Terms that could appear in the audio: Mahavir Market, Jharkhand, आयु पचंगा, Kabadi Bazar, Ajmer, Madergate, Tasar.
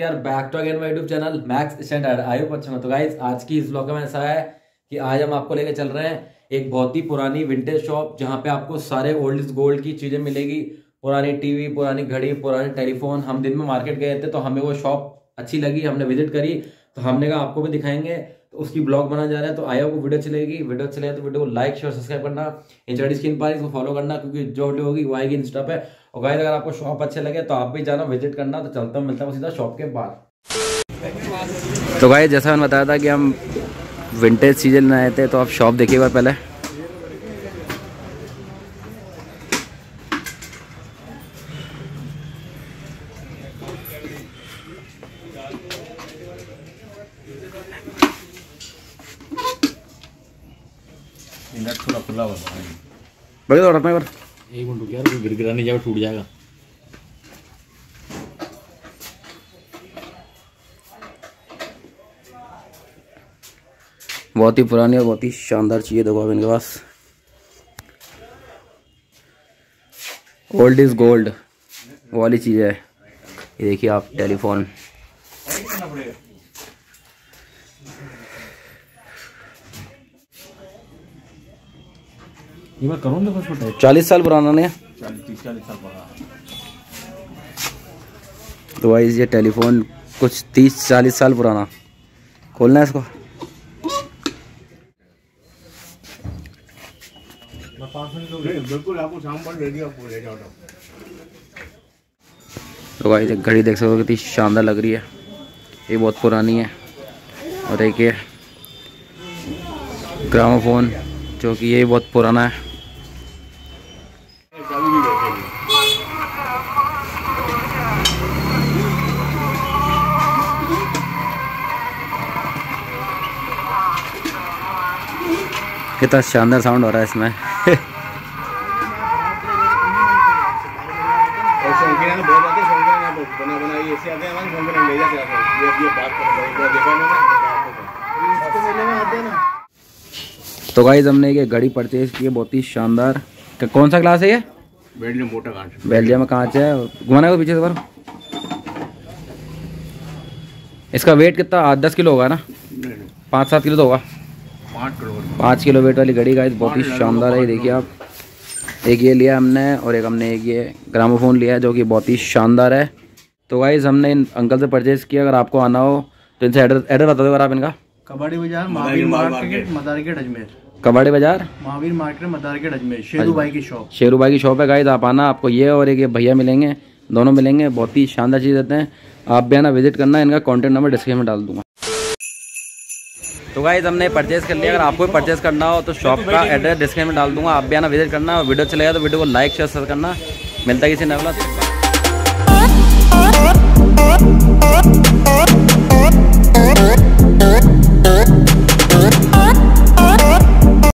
we are back to again my YouTube channel Max Standard आयु पचंगा। तो guys आज की इस ब्लॉग में ऐसा है कि आज हम आपको लेकर चल रहे हैं एक बहुत ही पुरानी विंटेज शॉप जहां पे आपको सारे ओल्ड इज गोल्ड की चीज़ें मिलेगी। पुरानी टीवी, पुरानी घड़ी, पुराने टेलीफोन। हम दिन में मार्केट गए थे तो हमें वो शॉप अच्छी लगी, हमने विजिट करी तो हमने कहा आपको भी दिखाएंगे, तो उसकी ब्लॉग बना जा रहा है। तो आया को वीडियो चलेगी, वीडियो चले तो वीडियो को लाइक शेयर सब्सक्राइब करना, इंस्टा स्क्रीन पर इसको फॉलो करना क्योंकि जो वीडियो होगी वो आएगी इंस्टा पे। और गाइस अगर आपको शॉप अच्छे लगे तो आप भी जाना विजिट करना। तो चलता हूँ, मिलता हूँ सीधा शॉप के बाहर। तो गाइस जैसा मैंने बताया था कि हम विंटेज चीज़ें लेने आए थे, तो आप शॉप देखिए बार पहले। खुला बड़ी दौड़ अपने एक मिनट यार, कोई गिरगिरा नहीं जाए टूट जाएगा। बहुत ही पुरानी और बहुत ही शानदार चीज़ें देखो आप इनके पास। ओल्ड इज गोल्ड वाली चीज़ है ये, देखिए आप टेलीफोन। ये मैं करूँ देखो, छोटा है 40 साल पुराना नहीं है, 40-40 साल पुराना। तो वाइज ये टेलीफोन कुछ 30-40 साल पुराना। खोलना है इसको, बिल्कुल आपको शाम पर रेडी आपको ले जाओ। तो वाइज एक घड़ी देख सकते हो कितनी शानदार लग रही है, ये बहुत पुरानी है। और एक ये ग्रामोफोन जो कि ये बहुत पुराना है। कितना शानदार साउंड हो रहा है इसमें। तो गाइज हमने ये घड़ी परचेज की है, बहुत ही शानदार। कौन सा क्लास है ये? बेल्जियम मोटा कांच, बेल्जियम में कांच है। घुमाना है पीछे से बार। इसका वेट कितना? 8-10 किलो होगा ना? 5-7 किलो तो होगा, 5 किलो वेट वाली घड़ी। गाइज बहुत ही शानदार है, देखिए आप। एक ये लिया हमने और एक हमने एक ये ग्रामोफोन लिया है जो कि बहुत ही शानदार है। तो गाइज हमने इन अंकल से परचेज़ किया। अगर आपको आना हो तो इनसे एड्रेस बता दो आप इनका। कबाड़ी बाजार, महावीर मार्केट, मदारगेट, अजमेर। कबाड़ी बाजार, महावीर मार्केट, मदारगेट, अजमेर। शेरूभाई की शॉप, शेरूभाई की शॉप है। गाइस आप आना, आपको ये और एक ये भैया मिलेंगे, दोनों मिलेंगे। बहुत ही शानदार चीज़ देते हैं, आप भी आना विजिट करना। इनका कॉन्टैक्ट नंबर डिस्क्रिप्शन में डाल दूंगा। तो गाइस हमने परचेज कर लिया। अगर आपको भी परचेज करना हो तो शॉप का एड्रेस डिस्क्रिप्शन में डाल दूंगा, आप भी आना विजिट करना। वीडियो चलेगा तो वीडियो को लाइक शेयर करना। मिलता है किसी नए।